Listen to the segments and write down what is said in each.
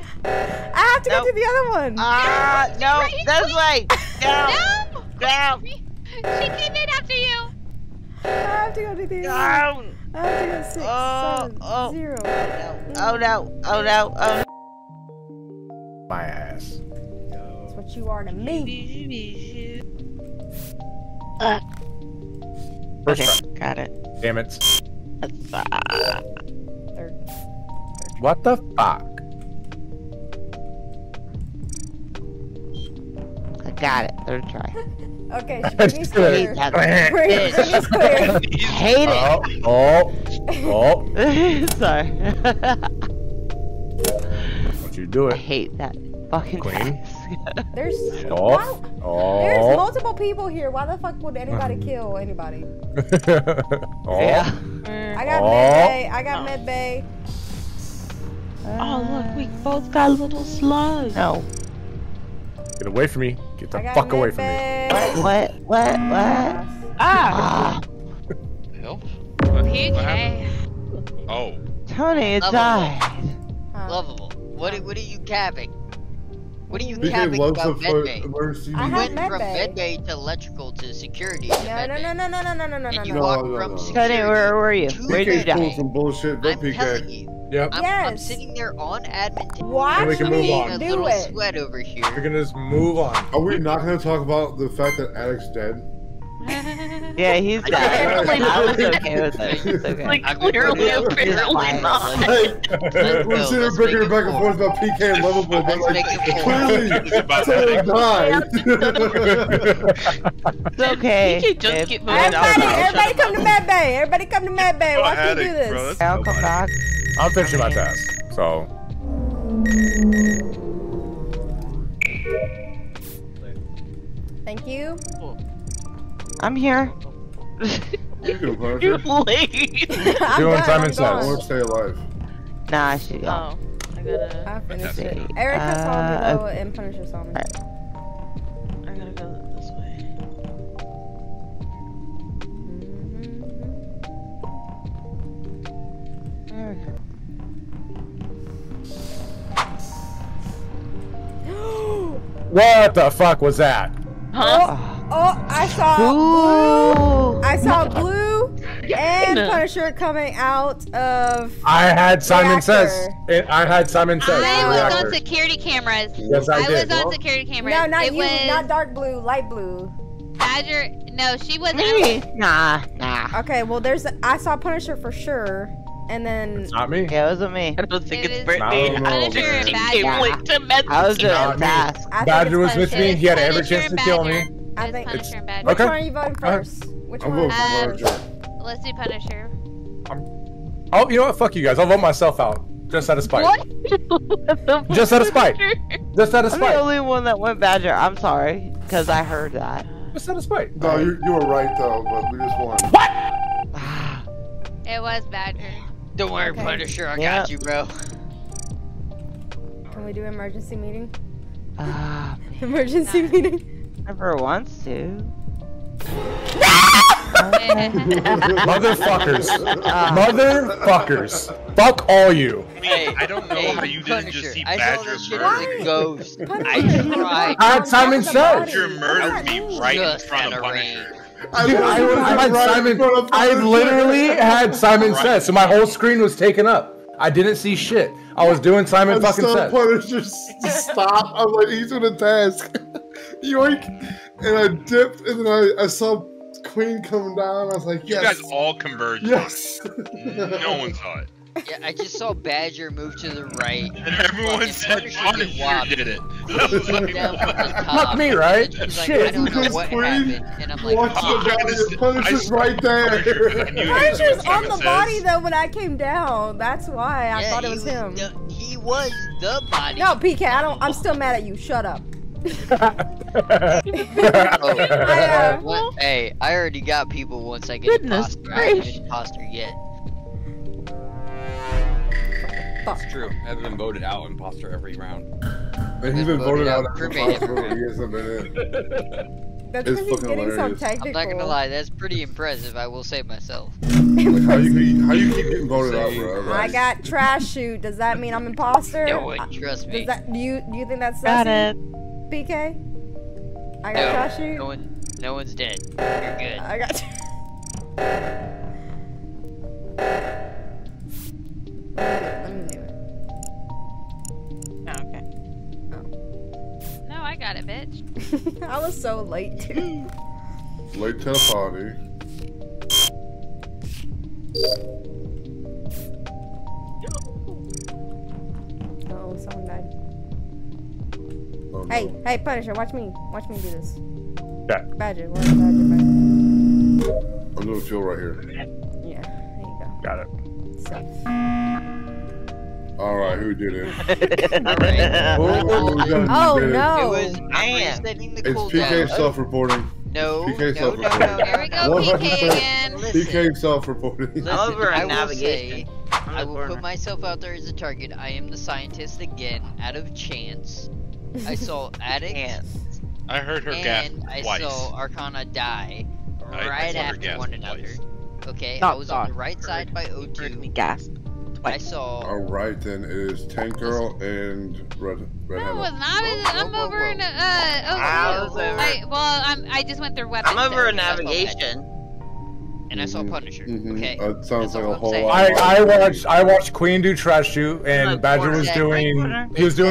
one. I have to nope. Get to the other one. No, this way. No. Down. She came in after you. I have to go to the other one. I have to go 6, 7, 0. Oh no. Oh no. Oh no. My ass. That's what you are to me. Okay, got it. Damn it. Third. What the fuck? I got it. Third try. Okay, she's clear. She's clear. Hate it. Oh. Sorry. Don't you do it. I hate that fucking Queen. There's there's multiple people here. Why the fuck would anybody kill anybody? Yeah. I got med bay. I got med bay. Oh look, we both got little slugs. No. Get away from me. Get the fuck away from me. What? Ah. Help. PK. Oh. Tony died. Lovable. What are you capping? What are you capping about medbay? You went from medbay to electrical to security. No. You walked from security. Where were you? Where did you die? Some bullshit. I'm telling you. Yep. I'm sitting there on admin. Why do we do little it? Sweat over here. We're gonna just move on. Are we not gonna talk about the fact that Alec's dead? Yeah, he's dead. I was okay with it. It's okay. Like, clearly, apparently not. Like, we're sitting here breaking back and forth about PK and Lovable, but like, clearly, Taylor died. It's okay. PK just keep moving out. Everybody come to Mad Bay. Everybody come to Mad Bay. Watch me do this. I'll come back. I'm finishing my task, so. Thank you. I'm here. You're late. Doing time and stuff. I want to stay alive. Nah, I should go. Oh, I gotta. I'll finish it. Eric has all to go and punish us all. Right. I gotta go this way. There we go. What the fuck was that? Huh? Oh, I saw blue. I saw blue and Punisher coming out of. I had Simon Says. I was reactor. On security cameras. Yes, I did. I was on security cameras. No, not it you. Was... Not dark blue, light blue. Badger. No, she wasn't. Me. Nah. Okay, well, there's. I saw Punisher for sure. And then it's not me. Yeah, it wasn't me. I don't think it's Brittany. I was doing a task. Badger was with me. He had every chance to kill me. I think Punisher and Badger. Okay. Which one are you voting first? Which one? Let's do Punisher. Oh, you know what? Fuck you guys. I'll vote myself out. Just out of spite. What? Just out of spite. Just out of spite. I'm the only one that went Badger. I'm sorry. Because I heard that. Just out of spite. No, you were right, though. But we just won. What? It was Badger. Don't worry, Punisher. I got you, bro. Can we do emergency meeting? Emergency meeting? Never wants to. Motherfuckers. Fuck all you. Hey, I don't know how you didn't just see Badger murder. Ghost. I had Simon Says. Badger murdered me right in front of Punisher. Dude, I literally had Simon Says, so my whole screen was taken up. I didn't see shit. I was doing Simon fucking Says. Punisher, stop. I'm like, he's on a task. Yoink, and I dipped, and then I saw Queen coming down. I was like, yes. You guys all converged. Yes. No one saw it. Yeah, I just saw Badger move to the right. And everyone said, Punisher did it. Not me, right? Shit. Because Queen watched the Punisher's right there. Punisher's on the body, though, when I came down. That's why I thought it was him. He was the body. No, PK, I'm still mad at you. Shut up. Hey, I already got people once I get imposter. I haven't been imposter yet. It's true. I haven't been voted out imposter every round. And he's been voted out imposter for years a minute. That's when he's getting so technical. I'm not gonna lie, that's pretty impressive, I will say myself. in prison. How you keep getting voted out, bro? Right? I got trash shoot. Does that mean I'm imposter? No one trusts me. Do you think that's got it? BK? I got trash shoot? No one's dead. You're good. I got Let me do it. Oh, okay. Oh. No, I got it, bitch. I was so late, too. Late to the party. Oh, someone died. Oh, no. Hey, Punisher, watch me. Watch me do this. Yeah. Badger, where's the Badger? I'm doing fuel right here. Yeah, there you go. Got it. Safe. Alright, who did it? Alright. Oh, no. It was man. It's PK self-reporting. No, PK no. There we go, PK again. PK self-reporting. Over I will say, I will put myself out there as a target. I am the scientist again, out of chance. I saw Addict. I heard her gasp twice. I saw Arcana die right after one another. Twice. Okay, I was on the right side by O2. Heard me gasp twice. I saw. All right, then it is Tank Girl and Red. No, it was not. I'm over in O2. Well, I just went through weapons. I'm over in navigation. And I saw Punisher. Okay. That sounds like a whole lot. I watched Queen do trash shoot, and Badger was doing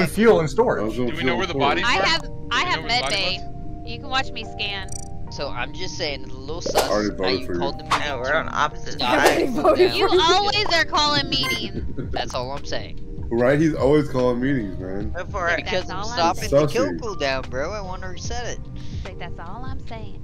fuel and storage. Do we know where the bodies are? I have medbay. You can watch me scan. So I'm just saying, the little sus, how you called the meeting. We're on opposite sides. You always are calling meetings. That's all I'm saying. Right? He's always calling meetings, man. Because I'm stopping the kill cooldown, bro. I want to reset it. I think that's all I'm saying.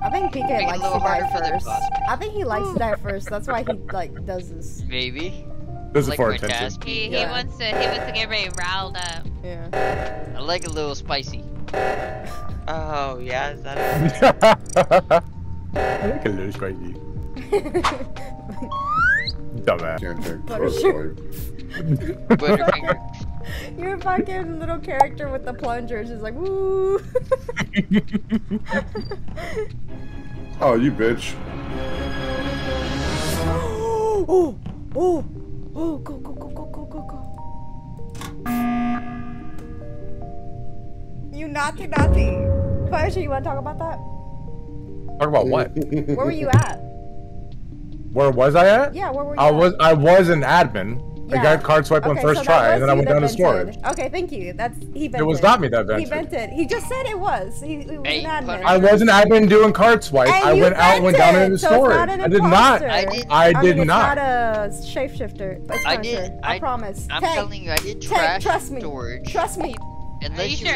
I think PK likes to die first. I think he likes to die first. That's why he like does this. Maybe. This is for attention. He wants to get very riled up. Yeah. I like a little spicy. Oh, yeah, is that it? I think it looks crazy. Dumbass. Butterfinger. Your fucking little character with the plunger is just like, woo. Oh, you bitch. Oh, go. You naughty. Punisher, you want to talk about that? Talk about what? Where were you at? Where was I at? Yeah, where were you at? I was an admin. Yeah. I got card swipe on first try, and then I went down to storage. Okay, thank you. That's he vented. It was not me that vented. He vented. He just said it was. He was an admin. I was an admin doing card swipe. And I went out, went down into storage. I did not. I mean, it's not a shapeshifter. It's I did. I promise. I'm telling you, I did trash storage. Trust me. Are you sure?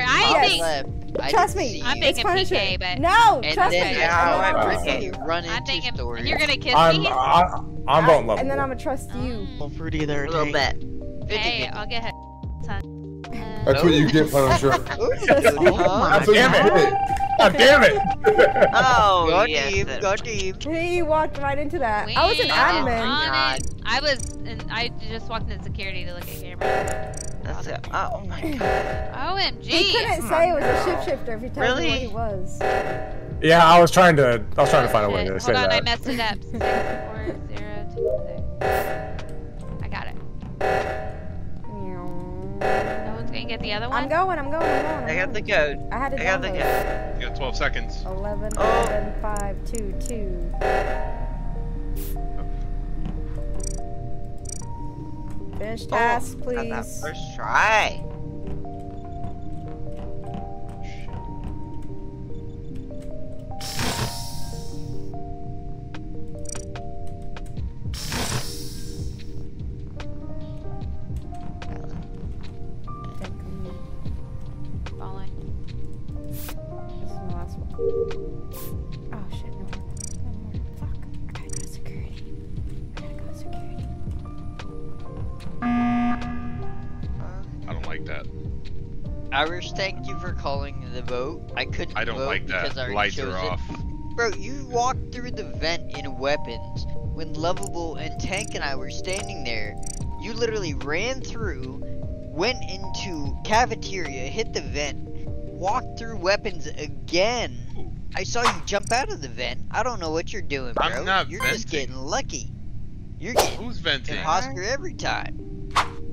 Trust me. I'm thinking PK, but no. Trust me. I'm thinking you're gonna kiss me. I'm voting Lovable. And then I'm gonna trust you. A little bit. Hey, I'll get her. That's what you get, Punisher. Damn it! Oh, yeah. Go deep. He walked right into that. I was an admin. I just walked into security to look at camera. Oh my god. OMG. He couldn't say it was a shapeshifter if you told me what he was. Yeah, I was trying to find a way to say that. Hold on, I messed it up. 64026. I got it. No one's gonna get the other one? I'm going. I got the code. I got the code. You got 12 seconds. 11, 11, 5, 2, 2. Finish task, please. Got that first try. Falling. This is my last one. Oh shit, no. Fuck. I gotta go to security. I don't like that. Irish, thank you for calling the vote. I couldn't vote because I already chose it. Lights are off. Bro, you walked through the vent in weapons when Lovable and Tank and I were standing there. You literally ran through, went into cafeteria, hit the vent, walked through weapons again, I saw you jump out of the vent. I don't know what you're doing, bro. I'm not venting. You're just getting lucky. You're getting imposter every time.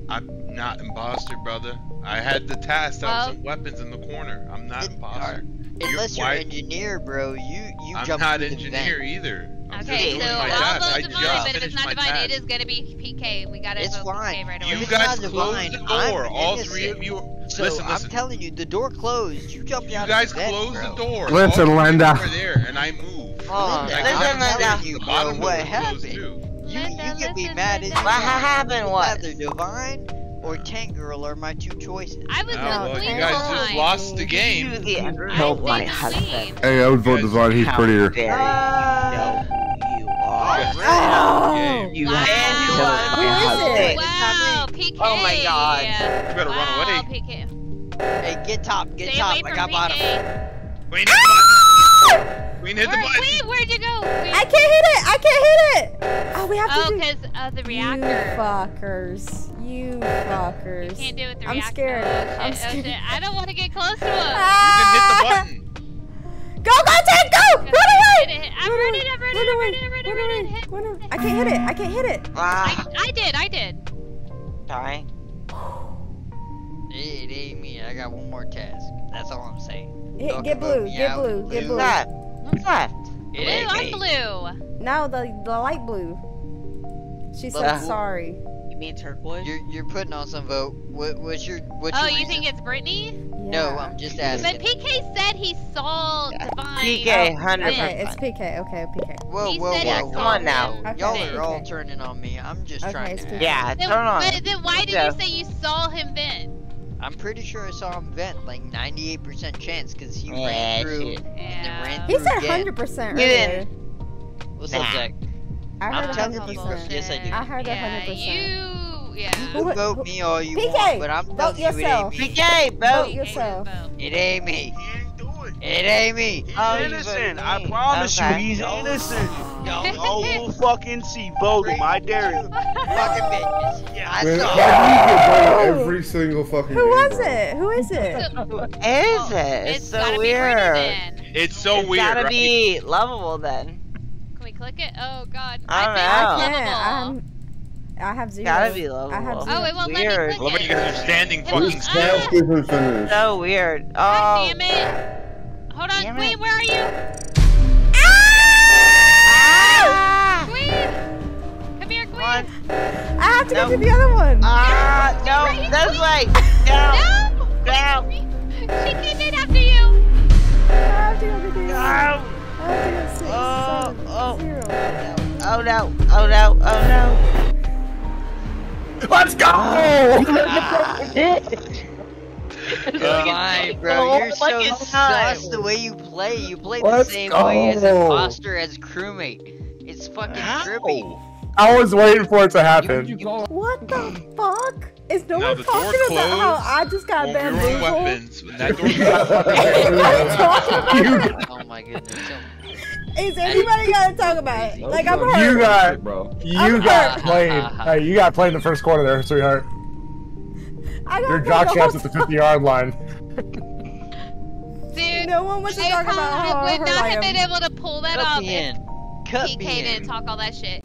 I'm not imposter, brother. I had the task out some weapons in the corner. I'm not imposter. Unless you're engineer, bro. You I'm not engineer either. Okay, so I'll vote divine, but if it's not divine, it is going to be PK. We got to vote PK right away. You guys closed the door. All three of you. Listen, I'm telling you, the door closed. You jumped out of the bed, bro. You guys closed the door. Listen, Linda. Over there, and I moved. Oh, listen, Linda. What happened? You can be mad at me. What happened? What? Either divine or Tangirl are my two choices. I was you guys just lost the game. Help my husband. Hey, I would vote divine. He's prettier. Oh, you had wow, PK. Oh my god. Yeah. You better run away. PK. Hey, get top, get Stay top. I got PK. Bottom. Queen hit the button. Queen hit the button. Queen, where'd you go? Queen. I can't hit it. I can't hit it. Oh, we have to do it. Oh, because of the reactor. You fuckers. You fuckers. You can't do it with the reactor. I'm scared. Oh, I'm scared. Oh, shit. I don't want to get close to him. You can hit the button. Go, go, Tank, go! Run away! I'm running, I'm running, I'm running, I'm running, I'm running. I can't hit it, I can't hit it. I did. Sorry. It ain't me, I got one more task. That's all I'm saying. Hit, get blue, get blue, get blue. What's left? Blue, I'm blue. No, the light blue. She said sorry. You mean turquoise? You're putting on some vote. What's your Oh, you think it's Brittany? Yeah. No, I'm just asking. But PK said he saw Divine. PK, 100%. Okay, it's PK. Okay, PK. Whoa, come on now. Okay. Y'all are all turning on me. I'm just trying to... Yeah, turn on. But then why did you say you saw him vent? I'm pretty sure I saw him vent, like 98% chance, because he ran through. Yeah. He said 100% right there. What's up, Zach? I'm telling you, yes, I do. I heard 100%. Yeah. You can vote me all you want, but I'm telling you it ain't me. PK, vote yourself. It ain't me. He ain't doing it. It ain't me. He's innocent. I promise you, he's innocent. Y'all will fucking see. Vote him. I dare you. Fucking bitches. Yeah, I saw it. Every single fucking Who was it? Who is it? Who is it? It's so weird. It's so weird, right? It's gotta be lovable then. Can we click it? Oh, God. I don't know. I have 0. Gotta be level. I have 0. Oh, it won't let me click it. You're standing fucking still. So weird. Oh. God damn it. Hold on, damn Queen, where are you? Ah! Queen! Come here, Queen. I have to get to the other one. No, that's like, no. She came in after you. I have to go to the other one. I have to go 6, 7, 0. Oh no, oh no, oh no. Let's go! Divine, bro, you're so sus the way you play. You play the same way as imposter, as crewmate. It's fucking trippy. I was waiting for it to happen. What the fuck? Is no one talking about how I just got bamboozled? Oh my goodness. Is anybody gonna talk about it? Like, I'm hurt. You got played. Hey, you got played in the first quarter there, sweetheart. Your jock shot's at the 50-yard line. Dude, no one was talking about how I would not have been able to pull that off. PK didn't talk all that shit.